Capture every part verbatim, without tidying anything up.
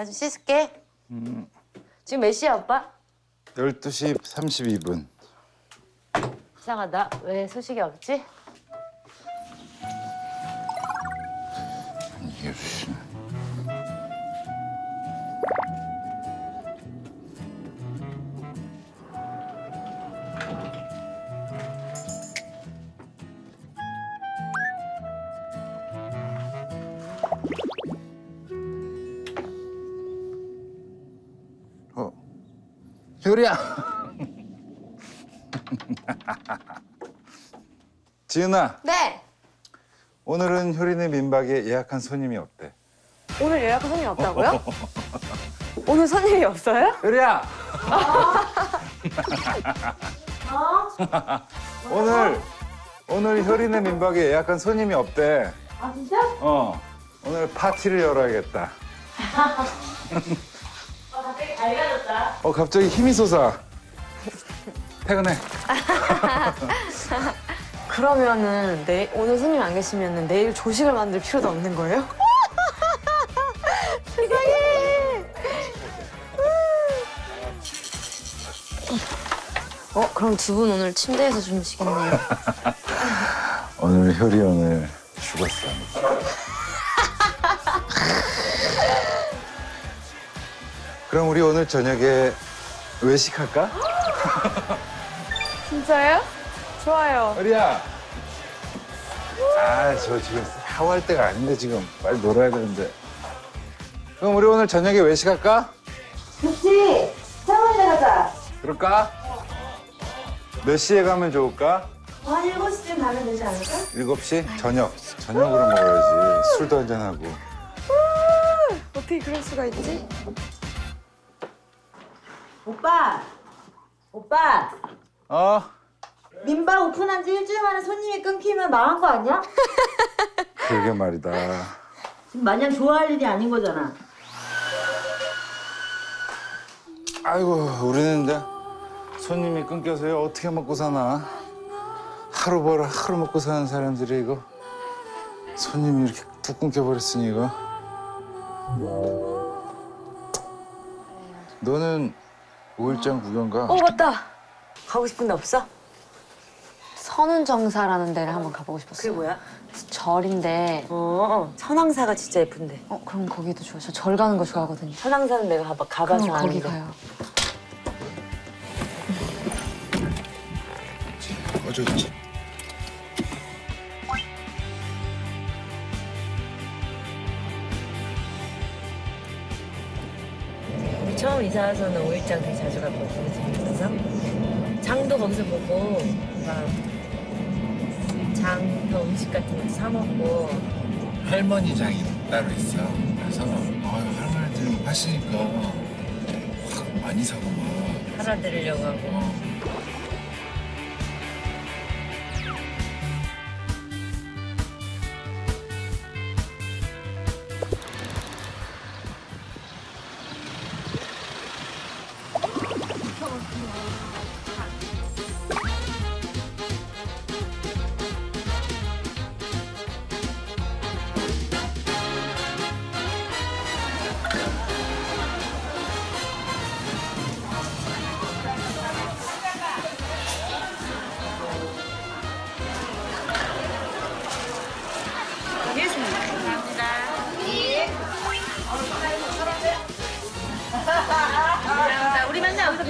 나 좀 씻을게. 음. 지금 몇 시야, 오빠? 열두 시 삼십이 분. 이상하다. 왜 소식이 없지? 이효리 씨. 어, 효리야. 지은아. 네. 오늘은 효리네 민박에 예약한 손님이 없대. 오늘 예약한 손님이 없다고요? 오늘 손님이 없어요? 효리야. 어? 오늘 오늘 효리네 민박에 예약한 손님이 없대. 아 진짜? 어. 오늘 파티를 열어야겠다. 어, 갑자기 밝아졌다. 어, 갑자기 힘이 솟아. 퇴근해. 그러면은 내, 오늘 손님 안 계시면은 내일 조식을 만들 필요도 없는 거예요? 세상에. 어, 그럼 두 분 오늘 침대에서 주무시겠네요. 오늘 효리 오늘 죽었어. 그럼 우리 오늘 저녁에 외식할까? 진짜요? 좋아요. 효리야. 아, 저 지금 샤워할 때가 아닌데 지금 빨리 놀아야 되는데. 그럼 우리 오늘 저녁에 외식할까? 그치. 샤워할 때 가자. 그럴까? 몇 시에 가면 좋을까? 한 일곱 시쯤 가면 되지 않을까? 일곱 시? 아이고. 저녁. 저녁으로 먹어야지. 술도 한잔하고. 어떻게 그럴 수가 있지? 오빠! 오빠! 어? 민박 오픈한 지 일주일 만에 손님이 끊기면 망한 거 아니야? 그러게 말이다. 지금 마냥 좋아할 일이 아닌 거잖아. 아이고, 우리는 이제 손님이 끊겨서요. 어떻게 먹고 사나? 하루 벌어 하루 먹고 사는 사람들이 이거. 손님이 이렇게 뚝 끊겨버렸으니 이거. 너는 오일장 구경 가? 어, 맞다. 가고 싶은 데 없어? 선운정사라는 데를 한번 가보고 싶었어. 그게 뭐야? 절인데. 어, 천황사가 진짜 예쁜데. 어, 그럼 거기도 좋아. 저 절 가는 거 좋아하거든요. 천황사는 내가 가봐, 가봐서 그럼 거기 가요. 어, 저, 저. 처음 이사 와서는 오일장 되게 자주 갔거든요. 그래서 장도 거기서 보고 막 장도 음식 같은 거 사 먹고. 할머니 장이 따로 있어. 그래서 어, 할머니들 하시니까 확 많이 사고 막 팔아드리려고 하고. 어.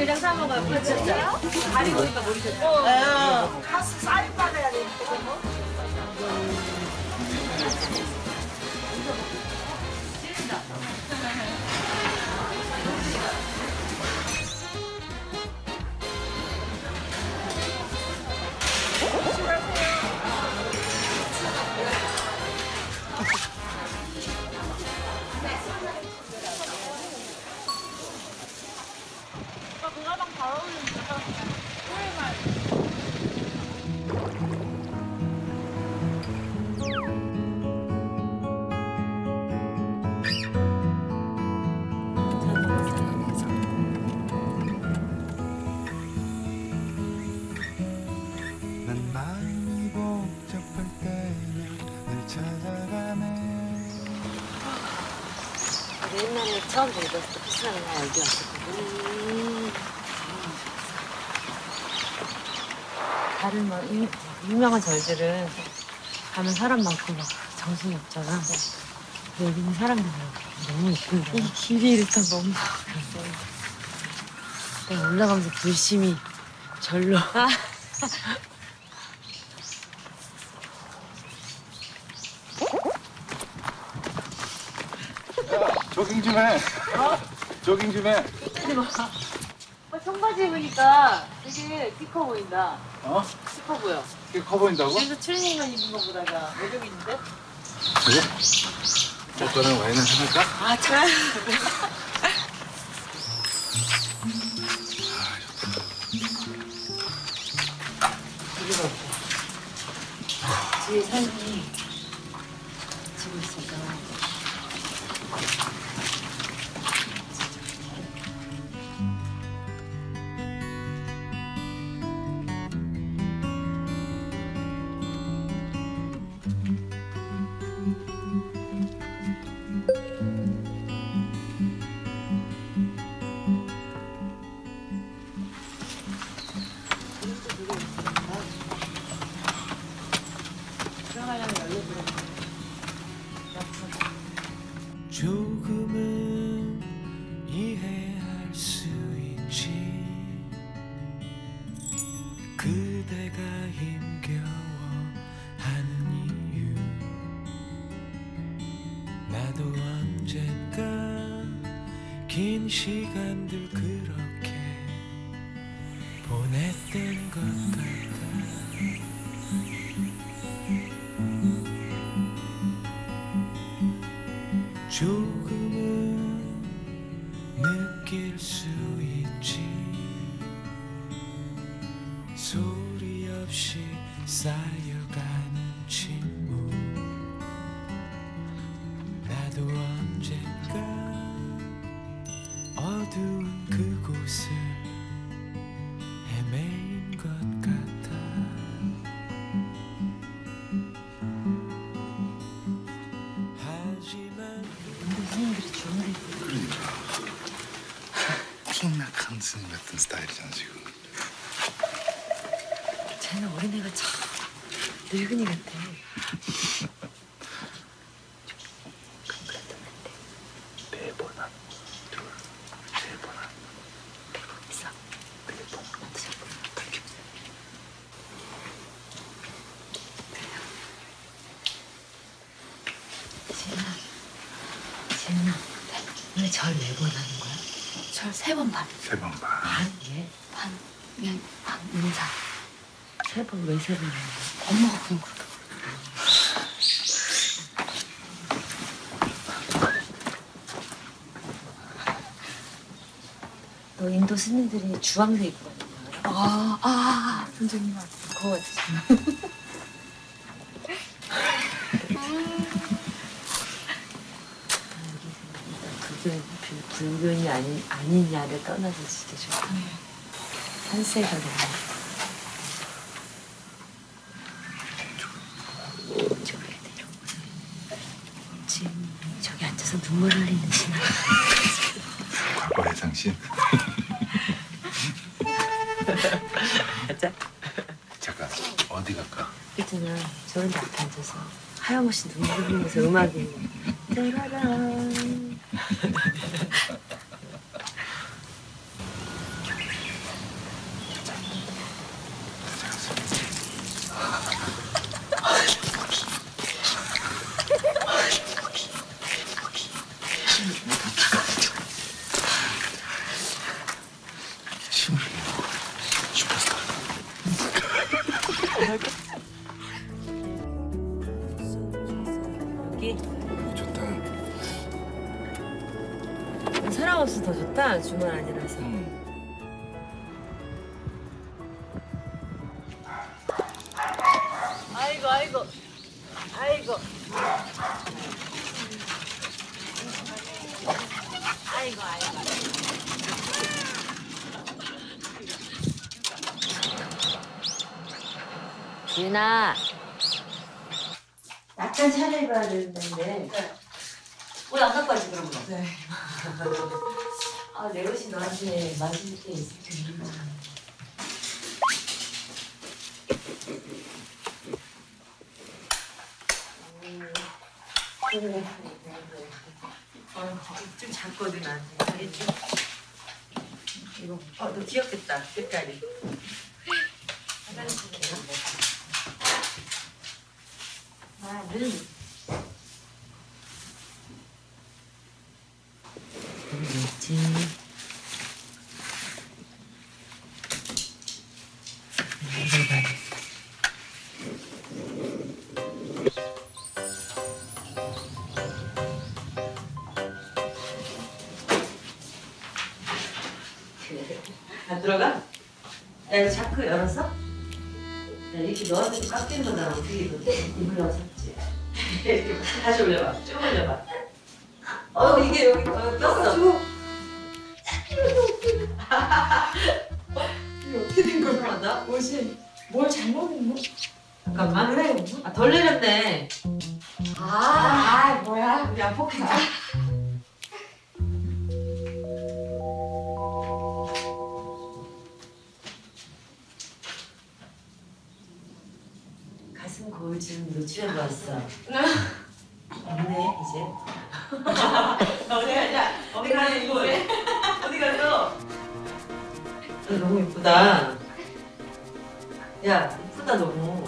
그냥 사 먹어요. 그렇죠. 다리 보니까 모르셨죠? 어. 가스 쌀이 빠져야 되니까. 처음 들었을 때 피스나는 날 여기 왔었거든. 다른 뭐 유, 유명한 절들은 가면 사람 많고 막 정신이 없잖아. 네. 여기는 사람들이 너무 예쁜데. 이 길이 일단 너무 그래서 올라가면서 불심이 절로. 조깅 좀 해. 어? 조깅 좀 해. 이따지 마. 청바지 입으니까 되게 키 커 보인다. 어? 키 커 보여. 키 커 보인다고? 그래서 트레이닝만 입은 거 보다가 매력 있는데? 그래? 오빠랑 와인을 사갈까? 아, 참. 아, 저희 삶이 지금 있으니까. 스타일이잖아 지금. 쟤는 어린애가 참 늙은이 같아. 네번아, 둘, 세번아, 셋, 넷번, 다섯 번, 여덟 번. 쟤는, 쟤는 원래 절 네 번 하는 거야? 절 세 번 반. 세 번 반. 왜 세 번이야? 엄마가 그런 거야. 너 인도 스님들이 주황색 입고 왔는 거 알아? 아, 아, 선생님 아, 그거 같지. 그게 불교인이 아니, 아니냐를 떠나서 진짜 좋다. 한세가 너무. 눈물 흘리는 신화. 과거의 상신. 잠깐, 어디 갈까? 있잖아, 저 혼자 앞에 앉아서 하염없이 눈물 흘리면서 음악이 짜라란. 주말 아니라서. 음. 아이고 아이고 아이고 아이고 아이고. 유나 약간 차려입어야 되는데. 네. 우리 안 갖고 왔지 그런 거. 네. 아, 내 옷이 너한테 맞을 때 있을 텐데. 그래, 그래, 그래. 어, 좀 작거든, 안 알겠지? 이거, 어, 너 귀엽겠다, 색깔이. 화장실게. 아, 늘. 그렇지. 이거 봐야겠다. 안 들어가? 야, 이거 자크 열었어? 야, 이렇게 넣어서 깎인 거나 어떻게 입었대? 입으려고 샀지? 이렇게 다시 올려봐. 쭉 올려봐. 어, 이게 여기 어, 꼈어. 이게 어떻게 된 거야? 나? 옷이 뭘 잘못 입은 거? 잠깐만. 그래. 아, 덜 내렸네. 아, 아, 아 뭐야? 우리 안 포켓자. 가슴 거울 지금 노출해봤어. 없네, 이제. 어디 가자. 어디 가자, 이거. 어디 가서? 너무 예쁘다. 야, 예쁘다, 너무.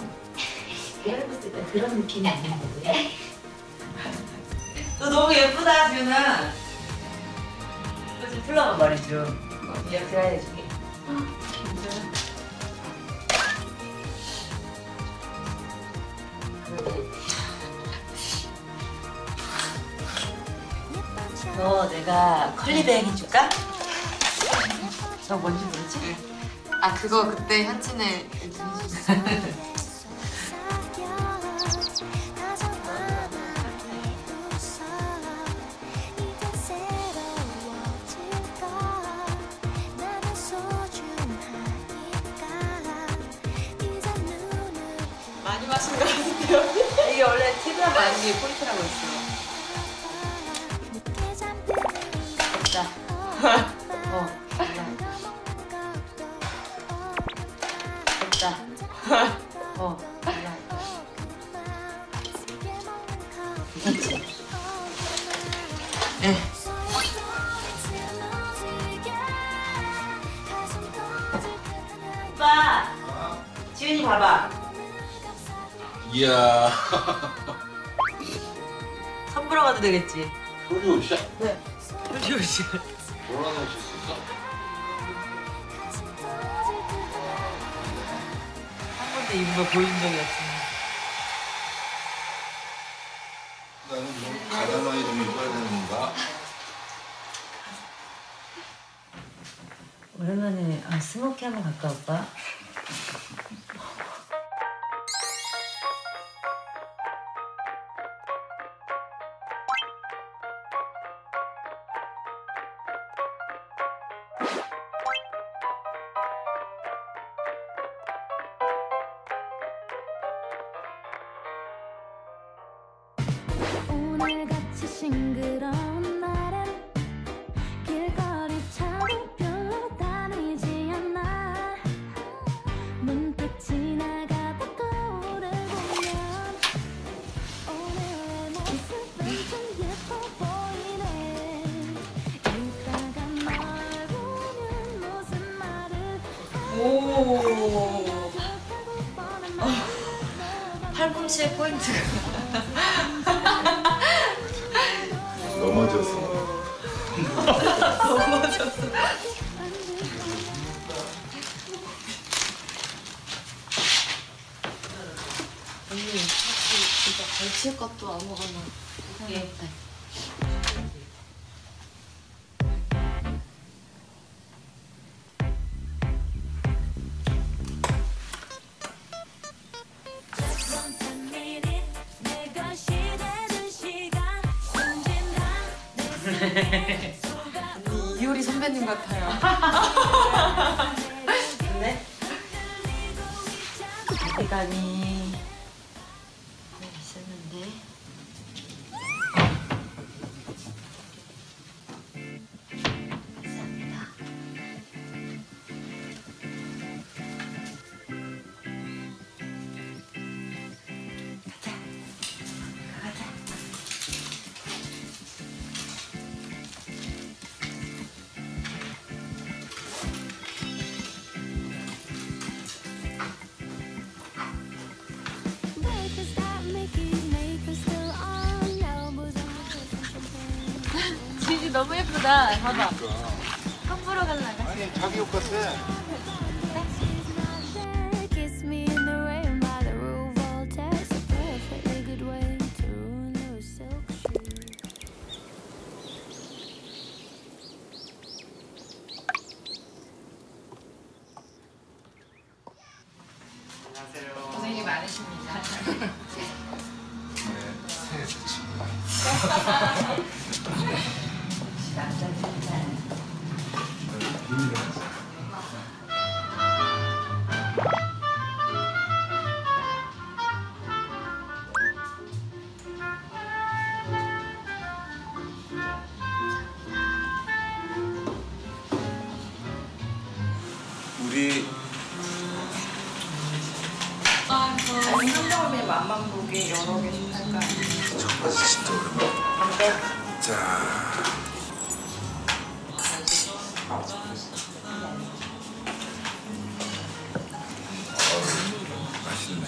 내가 봤을 때 그런 느낌이 아닌 건데. 너 너무 예쁘다, 지윤아. 너 지금 풀러가 말이죠. 미안, 제가 해줄게. 괜찮아. 너 내가 컬리백 해줄까? 너 뭔지 모르지? 네. 아 그거 그때 현진에 해줬어. 많이 마신 거 같은데요? 이게 원래 티비랑 많이 포인트라고 했어. 어, 됐다. 어, 됐지? 예. 오빠, 지윤이 봐봐. 이야. 선 보러 가도 되겠지? 효리 옷이야? 네. 효리 옷이야. 뭐라고 하실 수 있어? 한 번도 입은 거 보인 적이 없습니다. 나는 뭐 가다마이 좀 입어야 되는 건가? 오랜만에 아, 스모키 한번 갈까, 오빠? 오늘같이 싱그러운 날엔 길거리 차도 별로 다니지 않아. 문득 지나가다 거울을 보면 오늘의 모습은 좀 예뻐 보이네. 이따가 널 보면 무슨 말을 오 팔꿈치의 포인트가 넘어졌어. 넘어졌어. 언니, 진짜 걸칠 것도 아무거나. 예. 언니, 이효리 선배님 같아요. 근데 대감이 있었는데. 이쁘다. 봐봐. 그러니까. 함부로 갈라가. 아니 자기 옷 같아. 안녕하세요. 고생이 많으십니다. 네, 새해 좋습니다. 우리 한정음의 맛만 보게 여러 개씩 할까요? 저까지 진짜 오랜만에. 자. 맛있네.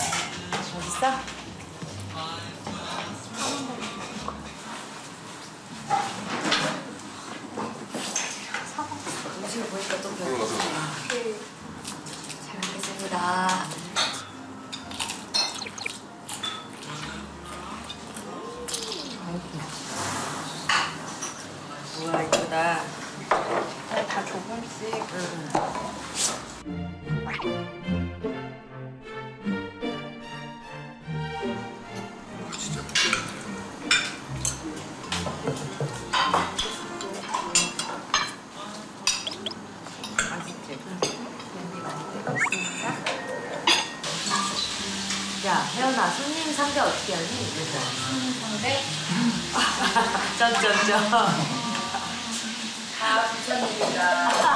맛있어? 음식을 보니까 또 배고프네요. 잘 먹겠습니다. 우와 이쁘다. 다 조금씩. 진짜 맛있지? 냄비 많이 뜨고 있습니다. 야, 혜연아, 손님 상대 어떻게 하니? 손님 상대? 짠짠짠. 다 부처님이다. 맞아.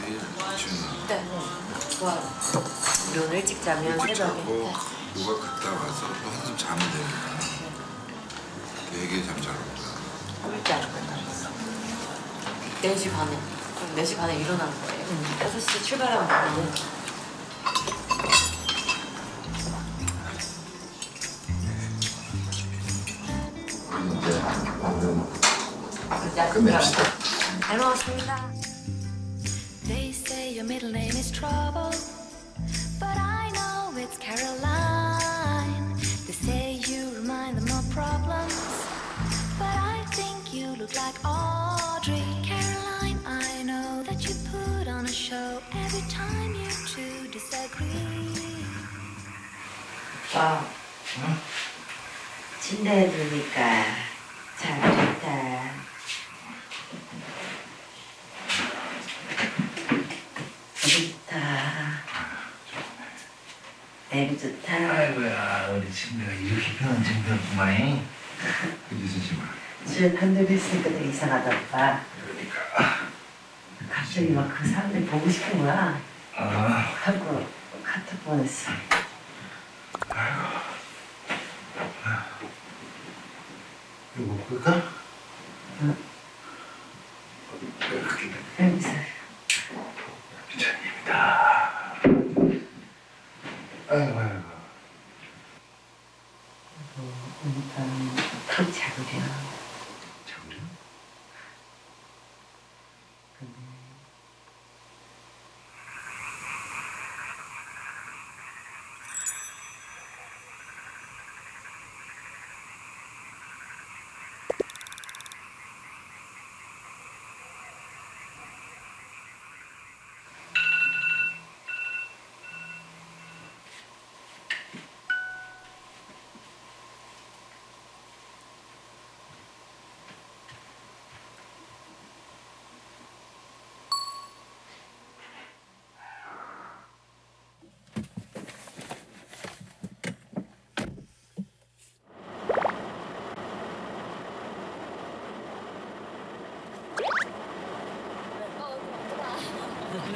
내일 주는 네. 와, 우리 오늘 일찍 자면 새벽에 요가 갔다 와서 또 한숨 자면 되니까 되게 잠잘 온다. 일찍 안 끝났어. 네 시 반에 네 시 반에 일어난 거예요. 응. 여섯 시 출발하면 되는 거예요. 이제 오늘은 끝냅시다. 잘 먹었습니다. They say your middle name is trouble, but I know it's Caroline. They say you remind them of problems, but I think you look like Audrey. Caroline, I know that you put on a show every time you two disagree. 아, 응? 침대에 누우니까 참 좋다. 애기 좋다. 아이고야, 우리 침대가 이렇게 편한 침대였구만. 그지 쓰지 마. 술 한둘 했으니까 되게 이상하다, 오빠. 그러니까. 갑자기 막 그 사람들 보고 싶은 거야. 아. 하고 카톡 보냈어. 아이고. 아. 이거 먹을까? 응. 이렇게. 여기서. 부처님이다. 아이고 아이고 일단 턱 자구려 자구려?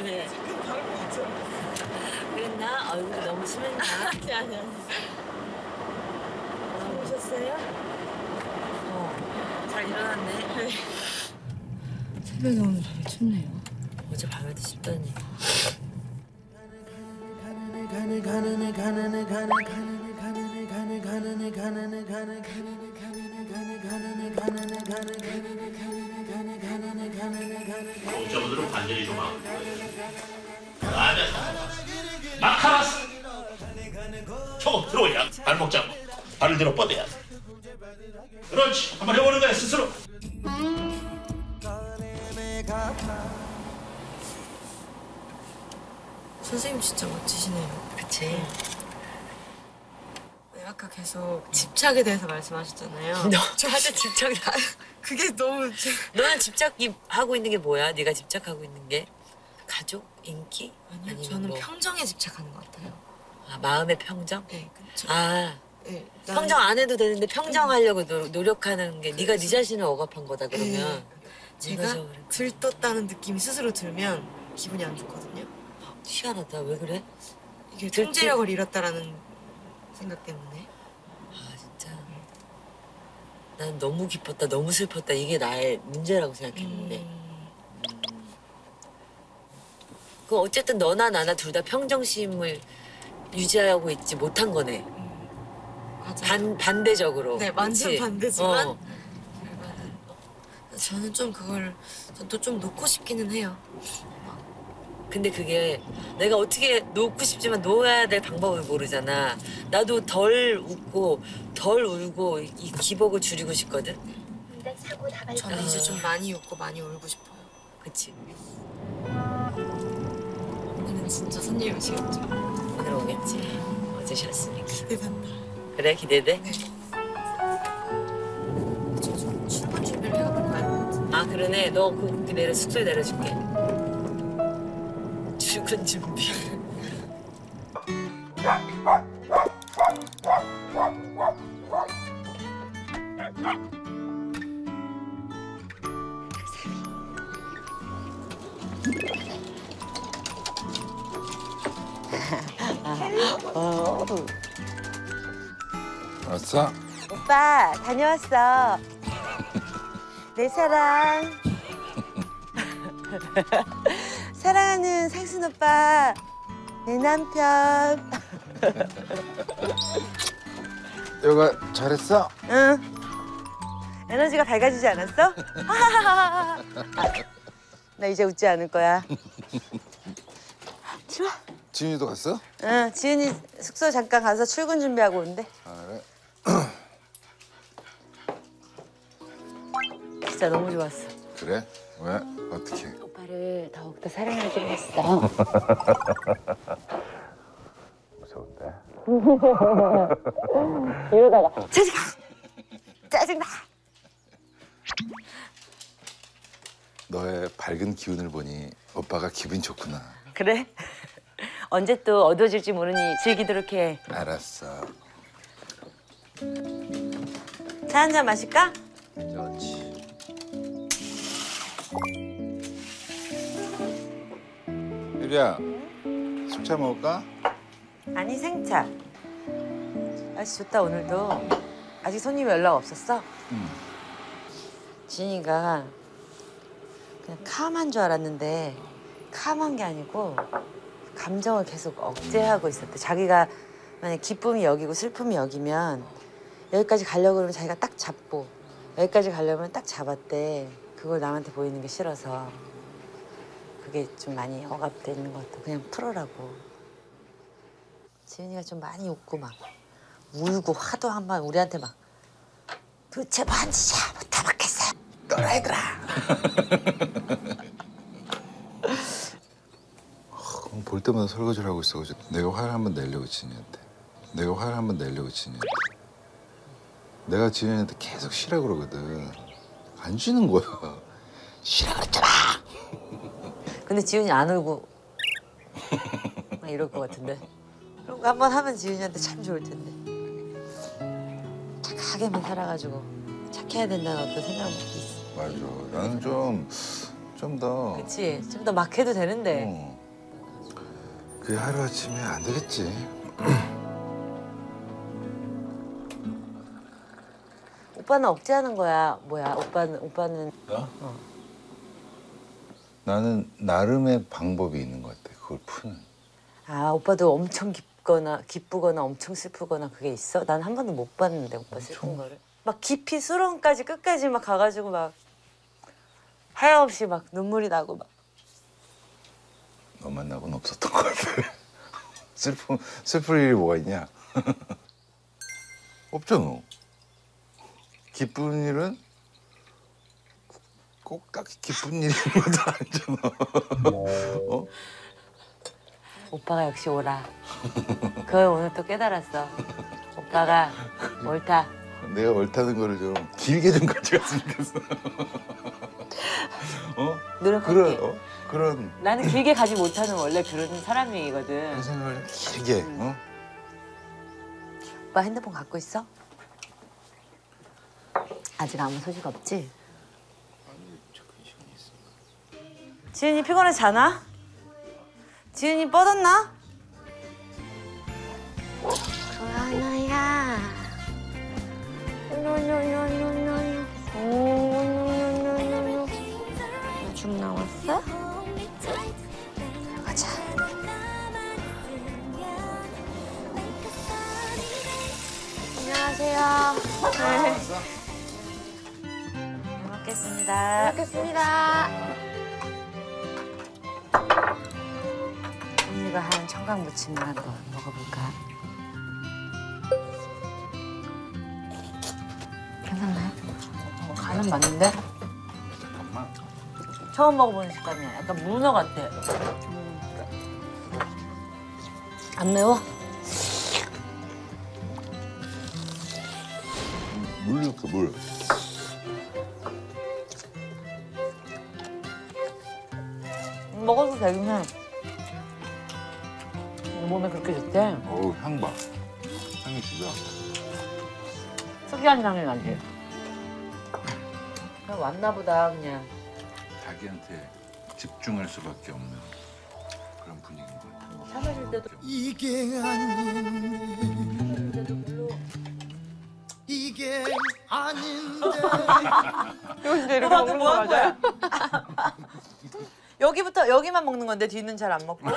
근데 그랬나? 얼굴이 너무 심했나? 아니, 아니, 아니. 잘 오셨어요? 어, 잘 일어났네. 새벽에 오늘 되게 춥네요. 어제 밤에도 춥다니. 가난해 가난해 가난해 가난해 가난해 가난해 가난해 가난해 가난해 가난해 관절이 좀 아프고 마카라스 저거 들어오냐 발목 잡고 발을 들어 뻗어야 그렇지 한번 해보는 거야 스스로 선생님 진짜 멋지시네요 그치? 아까 계속 집착에 대해서 말씀하셨잖아요. 너 사실 집착이 나. 그게 너무. 너는 집착이 하고 있는 게 뭐야? 네가 집착하고 있는 게 가족, 인기? 아니요, 저는 뭐. 평정에 집착하는 것 같아요. 아 마음의 평정? 네, 그렇죠. 아, 네, 나는... 평정 안 해도 되는데 평정하려고 노, 노력하는 게 그래서... 네가 네 자신을 억압한 거다 그러면. 네. 제가 들떴다는 느낌이 스스로 들면 기분이 안 좋거든요. 희한하다. 왜 그래? 이게 통제력을 잃었다라는 생각 때문에. 난 너무 기뻤다, 너무 슬펐다. 이게 나의 문제라고 생각했는데. 음... 그 어쨌든 너나 나나 둘 다 평정심을 유지하고 있지 못한 거네. 음... 반, 반대적으로. 네, 완전 그치? 반대지만. 어. 결과는... 저는 좀 그걸 또 좀 놓고 싶기는 해요. 근데 그게 내가 어떻게 놓고 싶지만 놓아야 될 방법을 모르잖아. 나도 덜 웃고 덜 울고 이 기복을 줄이고 싶거든. 저는 어. 이제 좀 많이 웃고 많이 울고 싶어요. 그치? 오늘은 진짜 손님 오시겠죠? 오늘 오겠지. 어제 쉬었으니까. 기대된다. 그래? 기대돼? 네. 저 좀 출근 준비를 해가볼 거야. 아 그러네. 너 그 내려 숙소에 내려줄게. 출근 준비. 왔어? 오빠 다녀왔어. 내 사랑. 사랑하는 상순 오빠, 내 남편. 요가 잘했어? 응. 에너지가 밝아지지 않았어? 나 이제 웃지 않을 거야. 들어와. 지은이도 갔어? 응, 지은이 숙소 잠깐 가서 출근 준비하고 온대. 아, 그래? 진짜 너무 좋았어. 그래? 왜? 어떻게? 오빠를 더욱더 사랑하기로 했어. 무서운데? 이러다가 짜증나! 짜증나! 너의 밝은 기운을 보니 오빠가 기분 좋구나. 그래? 언제 또 어두워질지 모르니 즐기도록 해. 알았어. 차 한 잔 마실까? 좋지. 유리야, 숙차 먹을까? 아니, 생차. 날씨 좋다, 오늘도. 아직 손님이 연락 없었어? 응. 진이가 그냥 캄한 줄 알았는데 캄한 게 아니고 감정을 계속 억제하고 있었대. 자기가 만약에 기쁨이 여기고 슬픔이 여기면 여기까지 가려고 그러면 자기가 딱 잡고 여기까지 가려면 딱 잡았대. 그걸 남한테 보이는 게 싫어서 그게 좀 많이 억압되는 것 같아. 그냥 풀어라고. 지은이가 좀 많이 웃고 막 울고 화도 한 번 우리한테 막 도대체 뭐 하는지 잘 못하겠어. 너라 얘들아. 볼 때마다 설거지를 하고 있어가지고 내가 화를 한번 내려고 지은이한테. 내가 화를 한번 내려고 지은이한테. 내가 지은이한테 계속 쉬라 그러거든. 안 쉬는 거야. 쉬라고 했잖아. 근데 지훈이 안 울고 막 이럴 것 같은데. 그런 거 한 번 하면 지훈이한테 참 좋을 텐데. 착하게만 살아가지고 착해야 된다는 어떤 생각을 갖고 있어. 맞아. 나는 좀 좀 더. 그치. 좀 더 막 해도 되는데. 어. 그게 하루아침에 안 되겠지. 오빠는 억제하는 거야. 뭐야? 오빠는 오빠는. 나? 어. 나는 나름의 방법이 있는 것 같아. 그걸 푸는. 아 오빠도 엄청 기, 기쁘거나 기쁘거나 엄청 슬프거나 그게 있어? 난 한 번도 못 봤는데 오빠 슬픈 거를. 막 깊이 수렁까지 끝까지 막 가가지고 막 하염없이 막 눈물이 나고 막. 너 만나고는 없었던 것 같아. 슬픈 슬플 일이 뭐가 있냐? 없잖아. 기쁜 일은 꼭 딱히 기쁜 일인 것도 아니잖아. 어? 오빠가 역시 오라. 그걸 오늘 또 깨달았어. 오빠가 옳다. 내가 옳다는 거를 좀 길게 좀 가져갔으면 좋겠어. 어? 노력할게. 그런, 어? 그런. 나는 길게 가지 못하는 원래 그런 사람이거든. 그런 생각을 길게. 음. 어? 오빠 핸드폰 갖고 있어? 아직 아무 소식 없지? 지은이 피곤해 자나? 지은이 뻗었나? 고현우야. 노노노노노노. 노노노노노노. 요즘 나왔어? 가자. 안녕하세요. 네. 잘 먹겠습니다. 잘 먹겠습니다. 언니가 한 청강무침을 한번 먹어볼까? 괜찮나요? 어, 간은 맞는데? 잠깐만. 처음 먹어보는 식감이야. 약간 문어 같아. 음. 안 매워? 물 넣을게, 물. 먹어도 되긴 해. 몸에 그렇게 좋대. 어우, 향 봐. 향이 진짜. 특이한 향이 나지. 그냥 왔나 보다, 그냥. 자기한테 집중할 수밖에 없는 그런 분위기인 것 같아. 차 마실 때도. 이게 아닌. 이게 아닌데. 근데 이렇게 먹는 거 맞아요? 여기부터, 여기만 먹는 건데 뒤는 잘 안 먹고?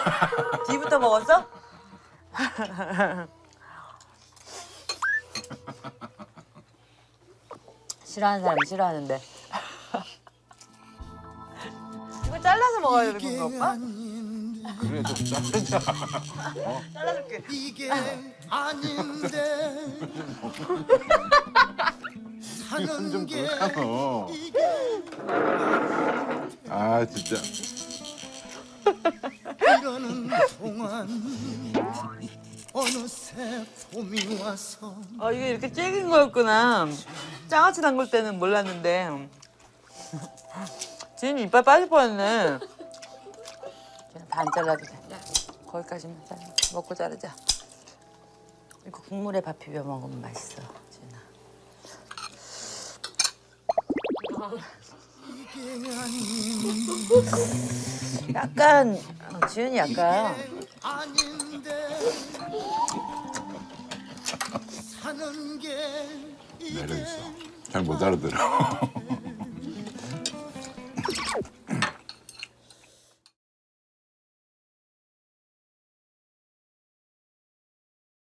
뒤부터 먹었어? 싫어하는 사람 싫어하는데. 이거 잘라서 먹어야 되는 거 오빠? 그래, 좀 잘라자. 어? 잘라줄게. 이게 아닌데. 사는 좀 그렇잖아. 아, 진짜. 이러는 동안 어느새 봄이 와서. 아, 이게 이렇게 찌긴 거였구나. 장아찌 담글 때는 몰랐는데. 지금 이빨 빠질 뻔했네. 반 잘라도 돼. 거기까지만 잘라. 먹고 자르자. 이거 국물에 밥 비벼 먹으면 맛있어, 진아. 약간 어, 지은이 약간 매력 있어. 잘 못 알아들어.